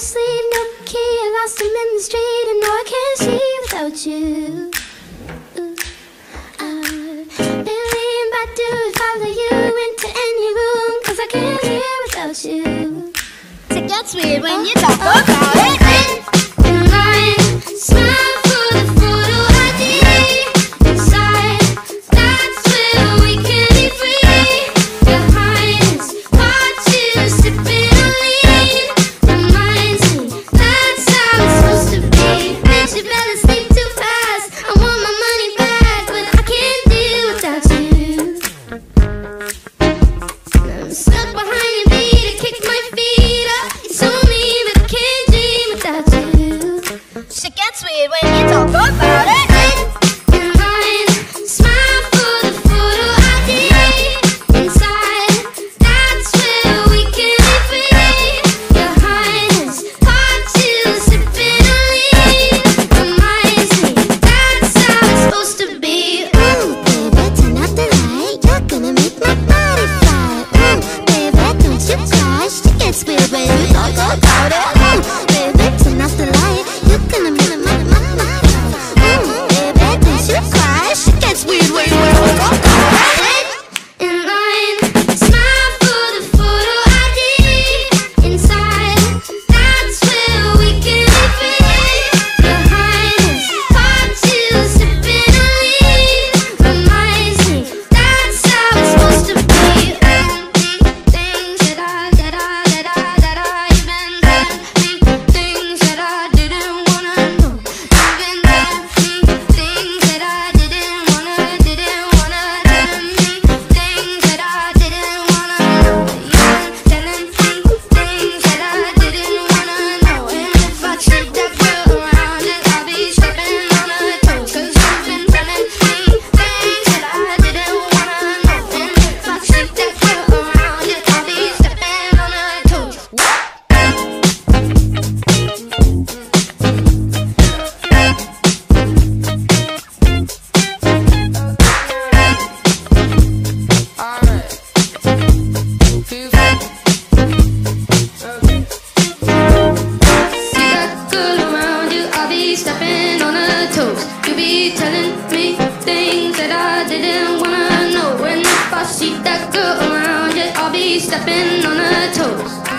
sleep, no key, lost him in the street, and no, I can't see without you. Billy and Badu follow you into any room, 'cause I can't live without you. It gets weird when you talk about it. Stepping on her toes.